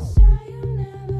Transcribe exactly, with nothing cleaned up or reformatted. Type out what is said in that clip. Say you never